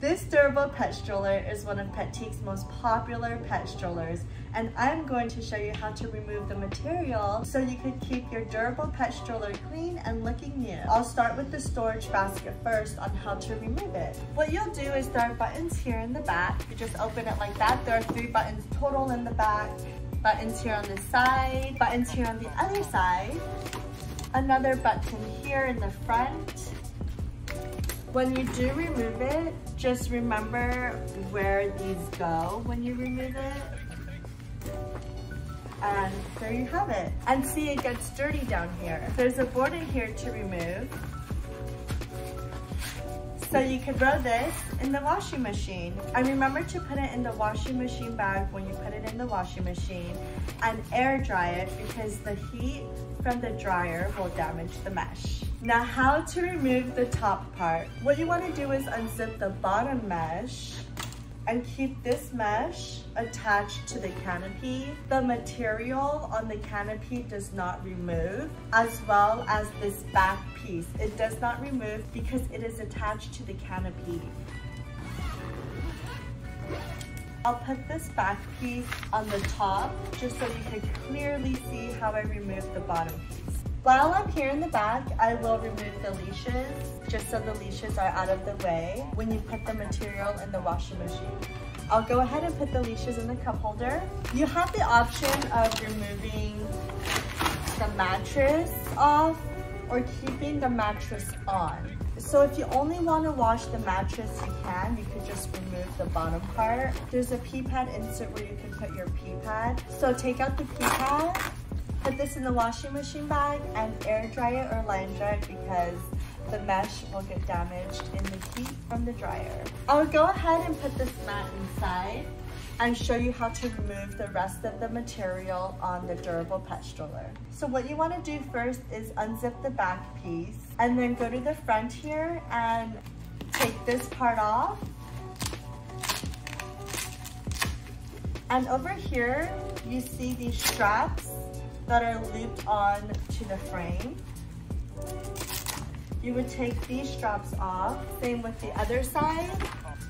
This durable pet stroller is one of Petique's most popular pet strollers, and I'm going to show you how to remove the material so you can keep your durable pet stroller clean and looking new. I'll start with the storage basket first on how to remove it. What you'll do is there are buttons here in the back. You just open it like that. There are 3 buttons total in the back. Buttons here on this side, buttons here on the other side, another button here in the front. When you do remove it, just remember where these go when you remove it. And there you have it. And see, it gets dirty down here. There's a board in here to remove. So you can throw this in the washing machine. And remember to put it in the washing machine bag when you put it in the washing machine and air dry it, because the heat from the dryer will damage the mesh. Now, how to remove the top part. What you want to do is unzip the bottom mesh and keep this mesh attached to the canopy. The material on the canopy does not remove, as well as this back piece. It does not remove because it is attached to the canopy. I'll put this back piece on the top just so you can clearly see how I removed the bottom piece. While I'm here in the back, I will remove the leashes, just so the leashes are out of the way when you put the material in the washing machine. I'll go ahead and put the leashes in the cup holder. You have the option of removing the mattress off or keeping the mattress on. So if you only want to wash the mattress, you can. You could just remove the bottom part. There's a pee pad insert where you can put your pee pad. So take out the pee pad. Put this in the washing machine bag and air dry it or line dry it, because the mesh will get damaged in the heat from the dryer. I'll go ahead and put this mat inside and show you how to remove the rest of the material on the durable pet stroller. So what you want to do first is unzip the back piece and then go to the front here and take this part off. And over here, you see these straps that are looped on to the frame. You would take these straps off. Same with the other side.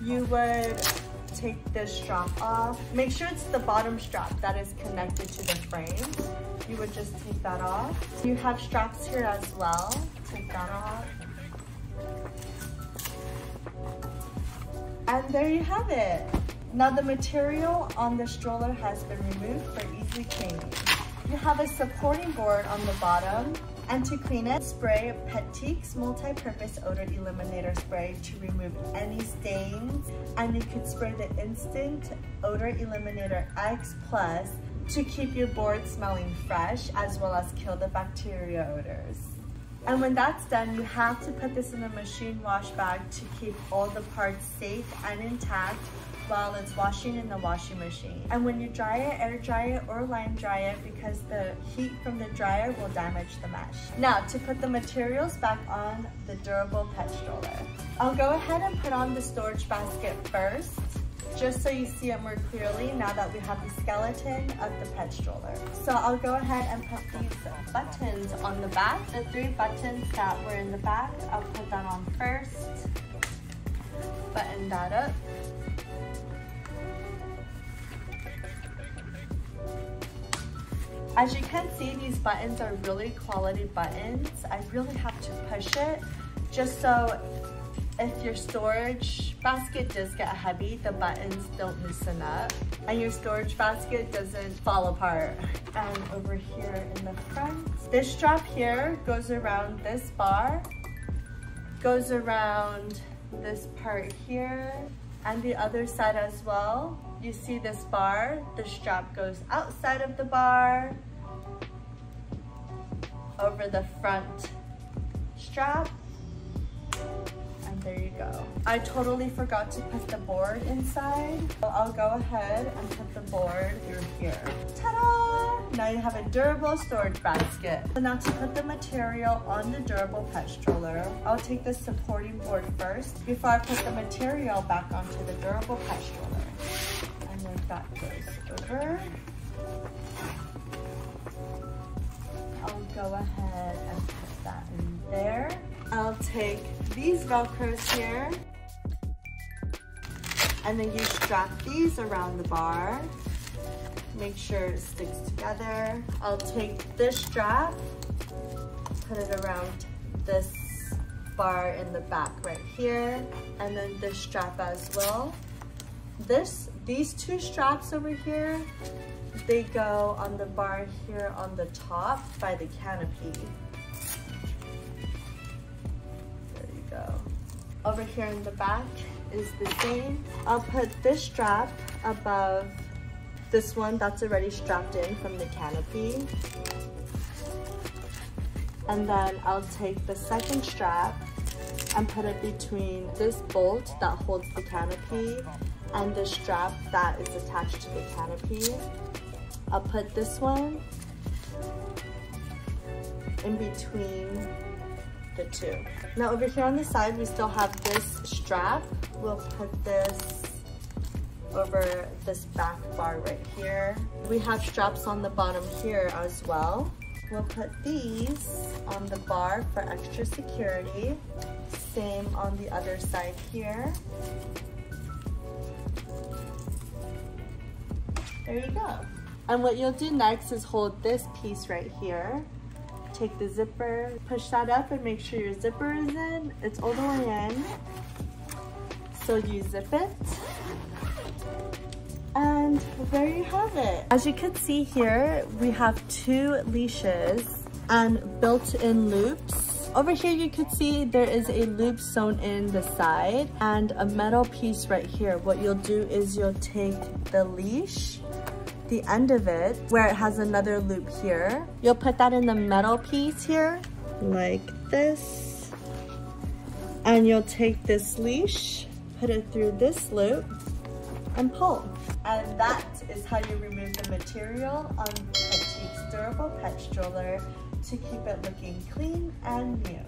You would take this strap off. Make sure it's the bottom strap that is connected to the frame. You would just take that off. You have straps here as well. Take that off. And there you have it. Now the material on the stroller has been removed for easy cleaning. You have a supporting board on the bottom, and to clean it, spray Petique's multi-purpose odor eliminator spray to remove any stains, and you could spray the instant odor eliminator X Plus to keep your board smelling fresh, as well as kill the bacteria odors. And when that's done, you have to put this in a machine wash bag to keep all the parts safe and intact while it's washing in the washing machine. And when you dry it, air dry it or line dry it, because the heat from the dryer will damage the mesh. Now to put the materials back on the durable pet stroller. I'll go ahead and put on the storage basket first, just so you see it more clearly now that we have the skeleton of the pet stroller. So I'll go ahead and put these buttons on the back. The 3 buttons that were in the back, I'll put that on first. Button that up. As you can see, these buttons are really quality buttons. I really have to push it, just so if your storage basket does get heavy, the buttons don't loosen up and your storage basket doesn't fall apart. And over here in the front, this strap here goes around this bar, goes around this part here, and the other side as well. You see this bar, the strap goes outside of the bar, over the front strap, and there you go. I totally forgot to put the board inside, so I'll go ahead and put the board through here. Ta-da! Now you have a durable storage basket. So now to put the material on the durable pet stroller, I'll take the supporting board first before I put the material back onto the durable pet stroller. And then that goes over. I'll go ahead and put that in there. I'll take these Velcros here And then you strap these around the bar. Make sure it sticks together. I'll take this strap, put it around this bar in the back right here, and then this strap as well. These two straps over here, they go on the bar here on the top by the canopy. There you go. Over here in the back is the same. I'll put this strap above this one that's already strapped in from the canopy. And then I'll take the second strap and put it between this bolt that holds the canopy and the strap that is attached to the canopy. I'll put this one in between the two. Now over here on the side, we still have this strap. We'll put this over this back bar right here. We have straps on the bottom here as well. We'll put these on the bar for extra security. Same on the other side here. There you go. And what you'll do next is hold this piece right here. Take the zipper, push that up and make sure your zipper is in. It's all the way in. So you zip it. And there you have it. As you can see here, we have two leashes and built-in loops. Over here you could see there is a loop sewn in the side and a metal piece right here. What you'll do is you'll take the leash, the end of it, where it has another loop here. You'll put that in the metal piece here, like this. And you'll take this leash, put it through this loop, and pull. And that is how you remove the material on Petique's durable pet stroller to keep it looking clean and new.